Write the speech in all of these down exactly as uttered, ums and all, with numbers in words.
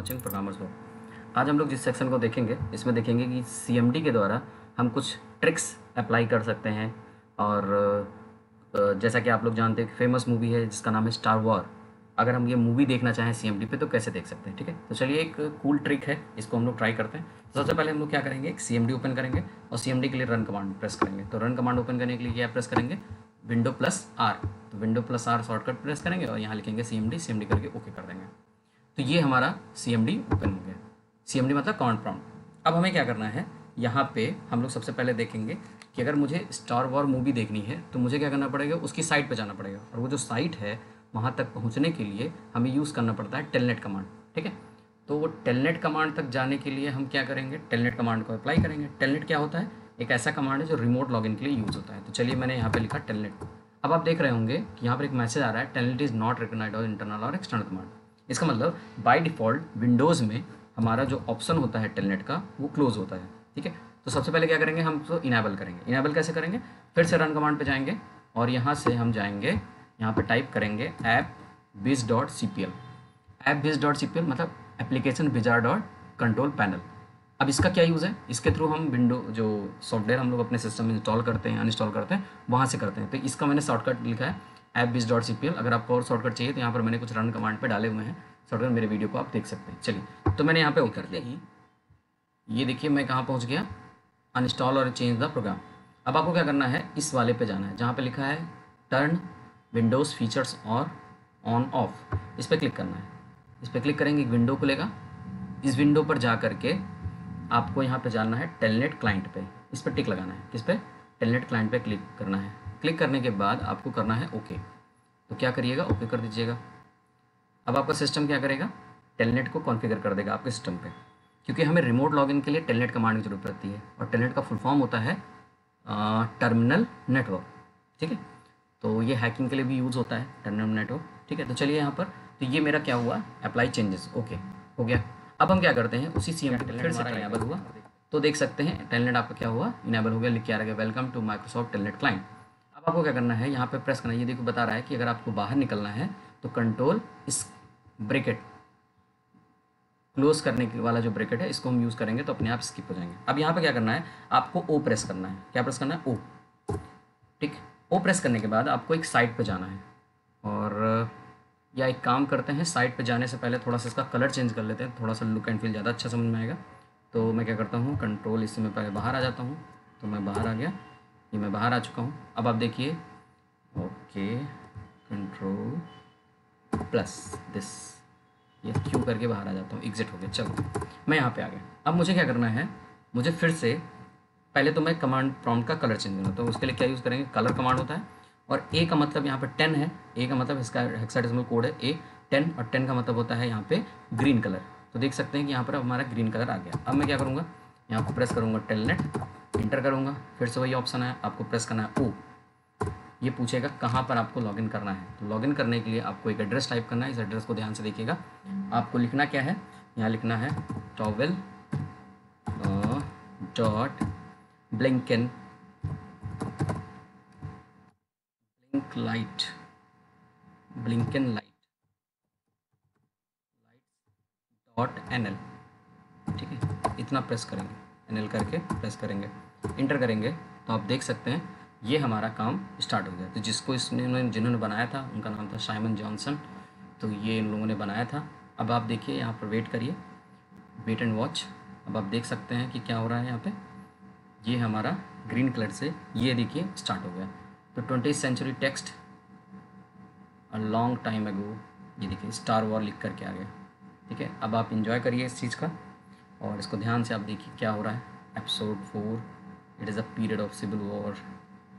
Watching programmers हो। आज हम लोग जिस सेक्शन को देखेंगे इसमें देखेंगे कि सीएमडी के द्वारा हम कुछ ट्रिक्स अप्लाई कर सकते हैं। और जैसा कि आप लोग जानते हैं फेमस मूवी है जिसका नाम है स्टार वॉर, अगर हम ये मूवी देखना चाहें सीएमडी पे तो कैसे देख सकते हैं, ठीक है। तो चलिए एक कूल ट्रिक है, इसको हम लोग ट्राई करते हैं। सबसे पहले हम लोग क्या करेंगे, एक सीएमडी ओपन करेंगे और सीएमडी के लिए रन कमांड प्रेस करेंगे। तो रन कमांड ओपन करने के लिए क्या प्रेस करेंगे, विंडो प्लस आर। तो window plus R shortcut press करेंगे और यहाँ लिखेंगे सीएमडी, सीएमडी करके ओके कर देंगे। तो ये हमारा सीएमडी ओपन हो गया। सीएमडी मतलब कमांड प्रॉम्प्ट। अब हमें क्या करना है, यहाँ पे हम लोग सबसे पहले देखेंगे कि अगर मुझे स्टार वॉर मूवी देखनी है तो मुझे क्या करना पड़ेगा, उसकी साइट पे जाना पड़ेगा। और वो जो साइट है वहाँ तक पहुँचने के लिए हमें यूज़ करना पड़ता है टेलनेट कमांड, ठीक है। तो वो टेलनेट कमांड तक जाने के लिए हम क्या करेंगे, टेलनेट कमांड को अप्लाई करेंगे। टेलनेट क्या होता है, एक ऐसा कमांड है जो रिमोट लॉगिन के लिए यूज़ होता है। तो चलिए मैंने यहाँ पर लिखा टेलनेट। अब आप देख रहे होंगे कि यहाँ पर एक मैसेज आ रहा है, टेलनेट इज़ नॉट रिकग्नाइज्ड और इंटरनल और एक्सटर्नल कमांड। इसका मतलब बाई डिफ़ॉल्ट विंडोज़ में हमारा जो ऑप्शन होता है टेलनेट का वो क्लोज़ होता है, ठीक है। तो सबसे पहले क्या करेंगे, हम तो इनेबल करेंगे। इनेबल कैसे करेंगे, फिर से रन कमांड पे जाएंगे और यहाँ से हम जाएंगे, यहाँ पे टाइप करेंगे app wiz dot C P L. App wiz dot C P L मतलब application wizard dot control panel. अब इसका क्या यूज़ है, इसके थ्रू हम विंडो जो सॉफ्टवेयर हम लोग अपने सिस्टम में इंस्टॉल करते हैं, अनइंस्टॉल करते हैं, वहाँ से करते हैं। तो इसका मैंने शॉर्टकट लिखा है app wiz dot C P L. अगर आपको और शॉर्टकट चाहिए तो यहाँ पर मैंने कुछ रन कमांड पर डाले हुए हैं शॉर्टकट, मेरे वीडियो को आप देख सकते हैं। चलिए, तो मैंने यहाँ पर उतर दिया। ये देखिए मैं कहाँ पहुँच गया, अनइंस्टॉल और चेंज द प्रोग्राम। अब आपको क्या करना है, इस वाले पे जाना है जहाँ पे लिखा है टर्न विंडोज़ फीचर्स और ऑन ऑफ, इस पर क्लिक करना है। इस पर क्लिक करेंगे, एक विंडो खुलेगा। इस विंडो पर जा करके आपको यहाँ पे जाना है टेलनेट क्लाइंट पे, इस पर टिक लगाना है। किस पे, टेलनेट क्लाइंट पे क्लिक करना है। क्लिक करने के बाद आपको करना है ओके। तो क्या करिएगा, ओके कर दीजिएगा। अब आपका सिस्टम क्या करेगा, टेलनेट को कॉन्फ़िगर कर देगा आपके सिस्टम पर, क्योंकि हमें रिमोट लॉगिन के लिए टेलनेट कमांड की जरूरत पड़ती है। और टेलनेट का फुल फॉर्म होता है आ, टर्मिनल नेटवर्क, ठीक है। तो ये हैकिंग के लिए भी यूज़ होता है टर्मिनल नेटवर्क, ठीक है। तो चलिए यहाँ पर, तो ये मेरा क्या हुआ, अप्लाई चेंजेस ओके हो गया। अब हम क्या करते हैं, उसी सी एम डी फिर से इनेबल हुआ, तो देख सकते हैं टेलनेट आपका क्या हुआ, इनेबल हो गया। लिख के आ रहा है welcome to Microsoft telnet client. अब आपको क्या करना है, यहाँ पर प्रेस करना है। ये देखो बता रहा है कि अगर आपको बाहर निकलना है तो कंट्रोल इस ब्रेकेट क्लोज करने के वाला जो ब्रैकेट है इसको हम यूज़ करेंगे तो अपने आप स्किप हो जाएंगे। अब यहाँ पे क्या करना है, आपको ओ प्रेस करना है। क्या प्रेस करना है, ओ, ठीक। ओ प्रेस करने के बाद आपको एक साइट पे जाना है। और या एक काम करते हैं, साइट पे जाने से पहले थोड़ा सा इसका कलर चेंज कर लेते हैं, थोड़ा सा लुक एंड फील ज़्यादा अच्छा समझ में आएगा। तो मैं क्या करता हूँ, कंट्रोल इससे मैं पहले बाहर आ जाता हूँ। तो मैं बाहर आ गया, ये मैं बाहर आ चुका हूँ। अब आप देखिए, ओके कंट्रोल प्लस दिस, ये क्यू करके बाहर आ जाता हूँ। एग्जिट हो गया, चलो मैं यहाँ पे आ गया। अब मुझे क्या करना है, मुझे फिर से पहले तो मैं कमांड प्रॉम्प्ट का कलर चेंज करना, तो उसके लिए क्या यूज़ करेंगे, कलर कमांड होता है। और ए का मतलब यहाँ पे टेन है, ए का मतलब इसका हेक्साडेसिमल कोड है ए टेन, और टेन का मतलब होता है यहाँ पे ग्रीन कलर। तो देख सकते हैं कि यहाँ पर हमारा ग्रीन कलर आ गया। अब मैं क्या करूँगा, यहाँ पर प्रेस करूँगा टेलनेट, इंटर करूँगा, फिर से वही ऑप्शन है, आपको प्रेस करना है ओ। ये पूछेगा कहाँ पर आपको लॉगिन करना है। तो लॉगिन करने के लिए आपको एक एड्रेस टाइप करना है। इस एड्रेस को ध्यान से देखिएगा, आपको लिखना क्या है, यहाँ लिखना है towel dot blinken blink light blinken light dot N L, ठीक है। इतना प्रेस करेंगे, एन एल करके प्रेस करेंगे, इंटर करेंगे, तो आप देख सकते हैं ये हमारा काम स्टार्ट हो गया। तो जिसको इसने जिन्होंने बनाया था उनका नाम था साइमन जॉनसन, तो ये इन लोगों ने बनाया था। अब आप देखिए यहाँ पर, वेट करिए, वेट एंड वॉच। अब आप देख सकते हैं कि क्या हो रहा है यहाँ पे, ये हमारा ग्रीन कलर से ये देखिए स्टार्ट हो गया। तो twenty century text a long time ago, ये देखिए स्टार वॉर लिख करके आ गया, ठीक है। अब आप इंजॉय करिए इस चीज़ का, और इसको ध्यान से आप देखिए क्या हो रहा है। Episode four, it is a period of civil war,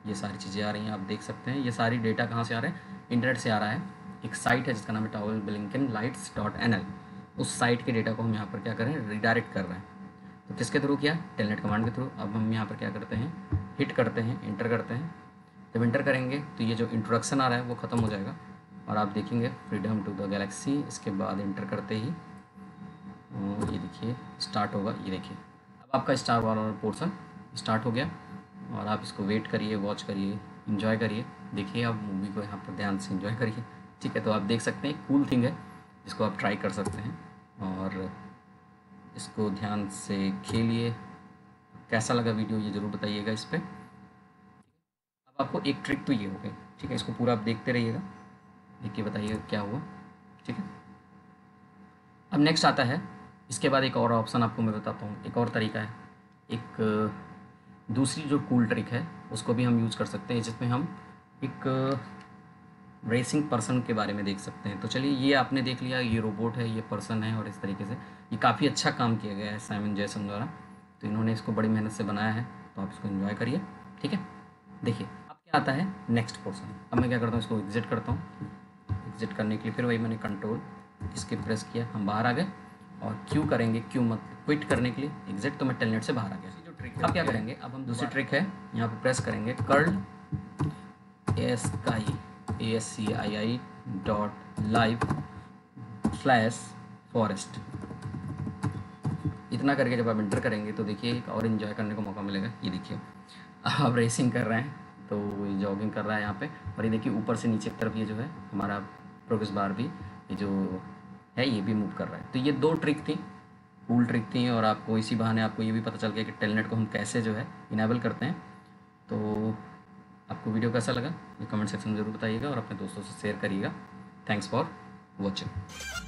ये सारी चीज़ें आ रही हैं। आप देख सकते हैं ये सारी डेटा कहाँ से आ रहा है, इंटरनेट से आ रहा है। एक साइट है जिसका नाम है towel blinken lights dot N L, उस साइट के डेटा को हम यहाँ पर क्या कर रहे हैं, रिडायरेक्ट कर रहे हैं। तो किसके थ्रू किया, टेलनेट कमांड के थ्रू। अब हम यहाँ पर क्या करते हैं, हिट करते हैं, इंटर करते हैं। जब इंटर करेंगे तो ये जो इंट्रोडक्शन आ रहा है वो ख़त्म हो जाएगा और आप देखेंगे फ्रीडम टू द गैलेक्सी। इसके बाद इंटर करते ही ये देखिए स्टार्ट होगा, ये देखिए अब आपका स्टार वाला पोर्सन स्टार्ट हो गया। और आप इसको वेट करिए, वॉच करिए, इंजॉय करिए, देखिए आप मूवी को यहाँ पर ध्यान से इंजॉय करिए, ठीक है। तो आप देख सकते हैं कूल थिंग है जिसको आप ट्राई कर सकते हैं। और इसको ध्यान से खेलिए। कैसा लगा वीडियो ये ज़रूर बताइएगा इस पर। अब आपको एक ट्रिक तो ये हो गई, ठीक है। इसको पूरा आप देखते रहिएगा, देखिए बताइएगा क्या हुआ, ठीक है। अब नेक्स्ट आता है, इसके बाद एक और ऑप्शन आपको मैं बताता हूँ, एक और तरीका है। एक दूसरी जो कूल ट्रिक है उसको भी हम यूज़ कर सकते हैं, जिसमें हम एक रेसिंग पर्सन के बारे में देख सकते हैं। तो चलिए, ये आपने देख लिया, ये रोबोट है, ये पर्सन है, और इस तरीके से ये काफ़ी अच्छा काम किया गया है साइमन जैसन द्वारा। तो इन्होंने इसको बड़ी मेहनत से बनाया है, तो आप इसको एंजॉय करिए, ठीक है। देखिए अब क्या आता है नेक्स्ट पोर्सन। अब मैं क्या करता हूँ, इसको एग्जिट करता हूँ। एग्जिट करने के लिए फिर वही मैंने कंट्रोल इसके प्रेस किया, हम बाहर आ गए। और क्यों करेंगे, क्यों मत क्विट करने के लिए एग्जिट, तो मैं टेलनेट से बाहर आ गया। जो ट्रिक अब क्या करेंगे, अब हम दूसरी ट्रिक है, यहाँ पे प्रेस करेंगे curl ascii ascii dot live slash forest. इतना करके जब आप एंटर करेंगे तो देखिए एक और इन्जॉय करने का मौका मिलेगा। ये देखिए आप रेसिंग कर रहे हैं, तो ये जॉगिंग कर रहा है यहाँ पे। और ये देखिए ऊपर से नीचे की तरफ ये जो है हमारा प्रोग्रेस बार भी ये जो है ये भी मूव कर रहा है। तो ये दो ट्रिक थी, कूल ट्रिक थी, और आपको इसी बहाने आपको ये भी पता चल गया कि टेलनेट को हम कैसे जो है इनेबल करते हैं। तो आपको वीडियो कैसा लगा ये कमेंट सेक्शन में ज़रूर बताइएगा और अपने दोस्तों से शेयर करिएगा। Thanks for watching.